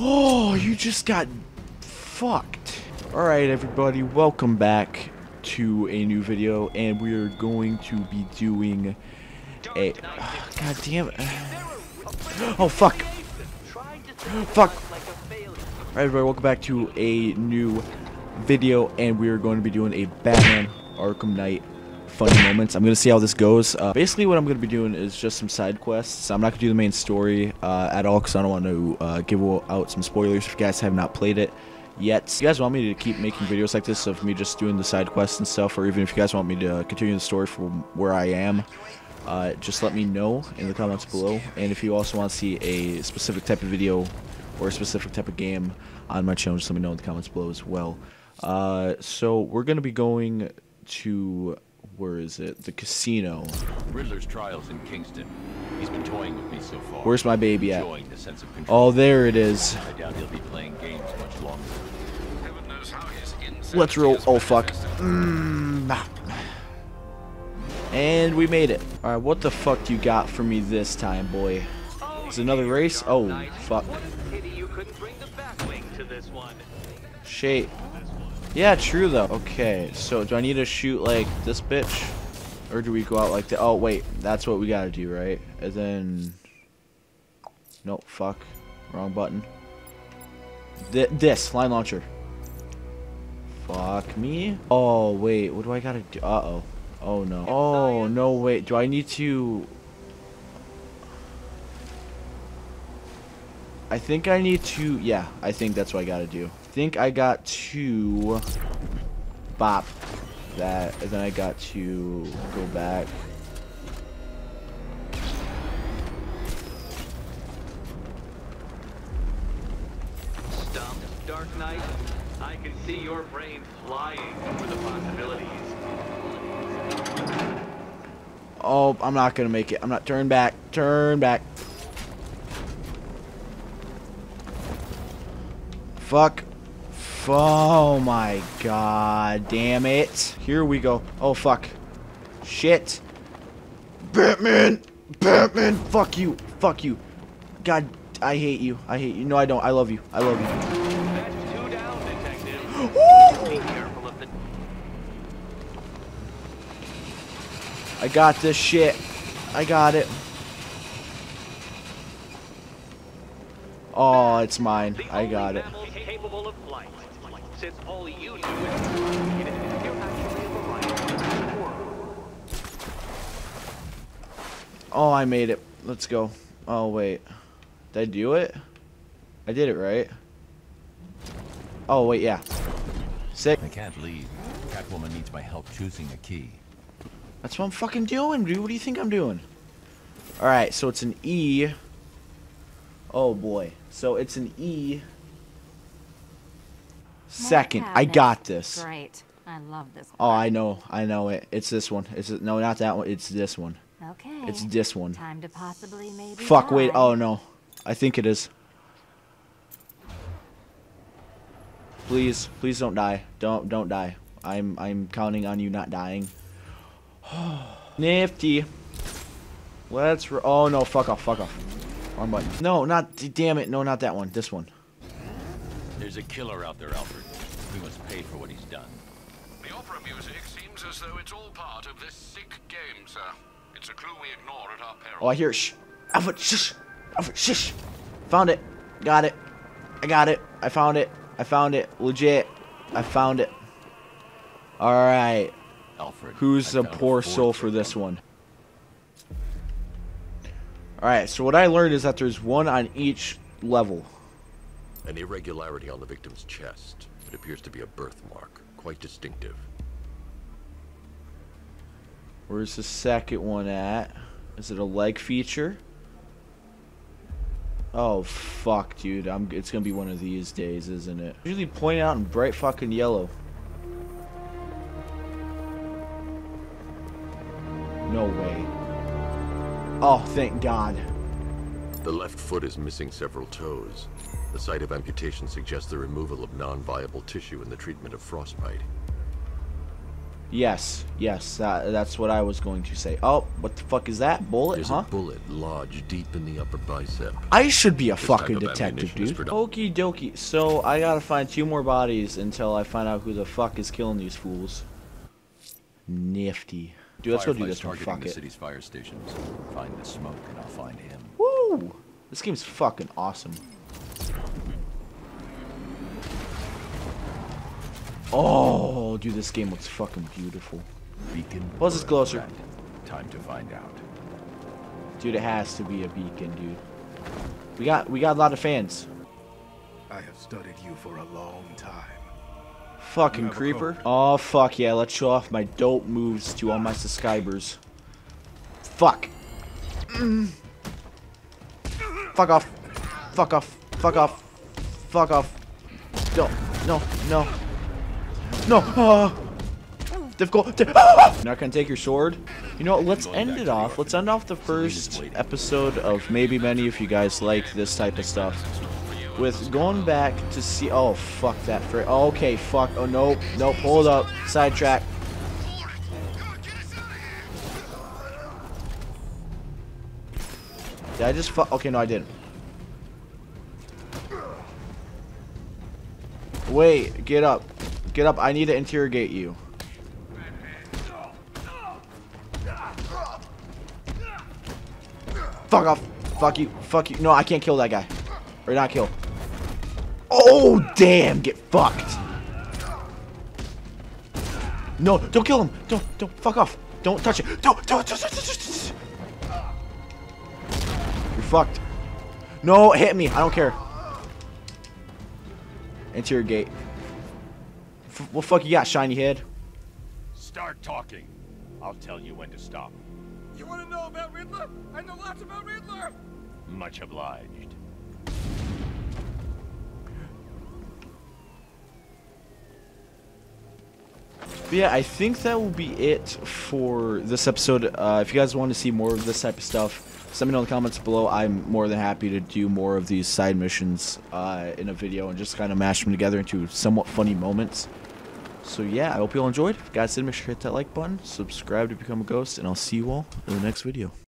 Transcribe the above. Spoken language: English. Oh, you just got fucked. Alright, everybody, welcome back to a new video, and we are going to be doing a... God damn it. Oh, fuck. Fuck. Alright, everybody, welcome back to a new video, and we are going to be doing a Batman Arkham Knight fun moments. I'm gonna see how this goes. Basically what I'm gonna be doing is just some side quests. I'm not gonna do the main story at all, because I don't want to give out some spoilers if you guys have not played it yet. If you guys want me to keep making videos like this of me just doing the side quests and stuff, or even if you guys want me to continue the story from where I am, just let me know in the comments below. And if you also want to see a specific type of video or a specific type of game on my channel, just let me know in the comments below as well. So we're gonna be going to, where is it? The casino. Riddler's trials in Kingston. He's been toying with me so far. Where's my baby at? Oh, there it is. I doubt he'll be playing games much longer. Heaven knows how his insects. Let's roll. Oh, fuck. And we made it. All right, what the fuck you got for me this time, boy? It's another race. Oh, fuck. Shit. Yeah, true though. Okay, so do I need to shoot like this bitch, or do we go out like that? Oh wait, that's what we gotta do, right? And then, nope, fuck, wrong button. This line launcher. Fuck me. Oh wait, what do I gotta do? Uh oh. Oh no. Oh no. Wait, do I need to? I think I need to. Yeah, I think that's what I gotta do. I think I got to bop that, and then I got to go back. Stumped, Dark Knight. I can see your brain flying over the possibilities. Oh, I'm not gonna make it. I'm not. Turn back. Turn back. Fuck. Oh my god, damn it. Here we go. Oh fuck. Shit. Batman! Batman! Fuck you. Fuck you. God, I hate you. I hate you. No, I don't. I love you. I love you. That's two down, detective. Woo! Be careful of the... I got this shit. I got it. Oh, it's mine. I got it. Oh, I made it. Let's go. Oh, wait. Did I do it? I did it, right? Oh, wait, yeah. Sick. I can't leave. Catwoman needs my help choosing a key. That's what I'm fucking doing, dude. What do you think I'm doing? Alright, so it's an E. Oh, boy. So it's an E. Second, I got this. Great. I love this one. Oh, I know it. It's this one. It's no, not that one. It's this one. Okay. It's this one. Time to possibly maybe. Fuck, die. Wait. Oh no, I think it is. Please, please don't die. Don't die. I'm counting on you not dying. Nifty. Let's. Oh no, fuck off, fuck off. Wrong button. No, not. Damn it. No, not that one. This one. There's a killer out there, Alfred. We must pay for what he's done. The opera music seems as though it's all part of this sick game, sir. It's a clue we ignore at our peril. Oh, I hear it. Shh. Alfred, shh. Alfred, shh. Found it. Got it. I got it. I found it. I found it. Legit. I found it. All right. Alfred. Who's the poor soul for this one? All right. So what I learned is that there's one on each level. An irregularity on the victim's chest. It appears to be a birthmark, quite distinctive. Where's the second one at? Is it a leg feature? Oh fuck, dude! It's gonna be one of these days, isn't it? Usually point out in bright fucking yellow. No way. Oh, thank God. The left foot is missing several toes. The site of amputation suggests the removal of non-viable tissue in the treatment of frostbite. Yes, yes, that's what I was going to say. Oh, what the fuck is that? Bullet, There's huh? There's a bullet lodged deep in the upper bicep. I should be a fucking detective, dude. Okie dokie, so I gotta find 2 more bodies until I find out who the fuck is killing these fools. Nifty. Dude, let's go do this one, fuck it. City's fire stations. Find the smoke and I'll find him. Woo! This game's fucking awesome. Oh, dude, this game looks fucking beautiful. Plus it's closer. Time to find out. Dude, it has to be a beacon, dude. We got a lot of fans. I have studied you for a long time. Fucking creeper. Oh fuck yeah, let's show off my dope moves to all my subscribers. Fuck. Fuck off. Fuck off. Fuck off. Fuck off. No. No. No. No! Difficult. You're not gonna take your sword? You know what, let's end it off. Let's end off the first episode of Maybe Many if you guys like this type of stuff. With going back to see. Oh, fuck that. Okay, fuck. Oh, nope. Nope. Hold up. Sidetrack. Did I just fuck? Okay, no, I didn't. Wait, get up. Get up, I need to interrogate you. Fuck off. Fuck you. Fuck you. No, I can't kill that guy. Or not kill. Oh, damn. Get fucked. No, don't kill him. Don't. Fuck off. Don't touch it. Don't. You're fucked. No, hit me. I don't care. Interrogate. What fuck you got, shiny head? Start talking. I'll tell you when to stop. You want to know about Riddler? I know lots about Riddler. Much obliged. But yeah, I think that will be it for this episode. If you guys want to see more of this type of stuff, let me know in the comments below. I'm more than happy to do more of these side missions in a video and just kind of mash them together into somewhat funny moments. So yeah, I hope you all enjoyed. If you guys did, make sure to hit that like button, subscribe to become a ghost, and I'll see you all in the next video.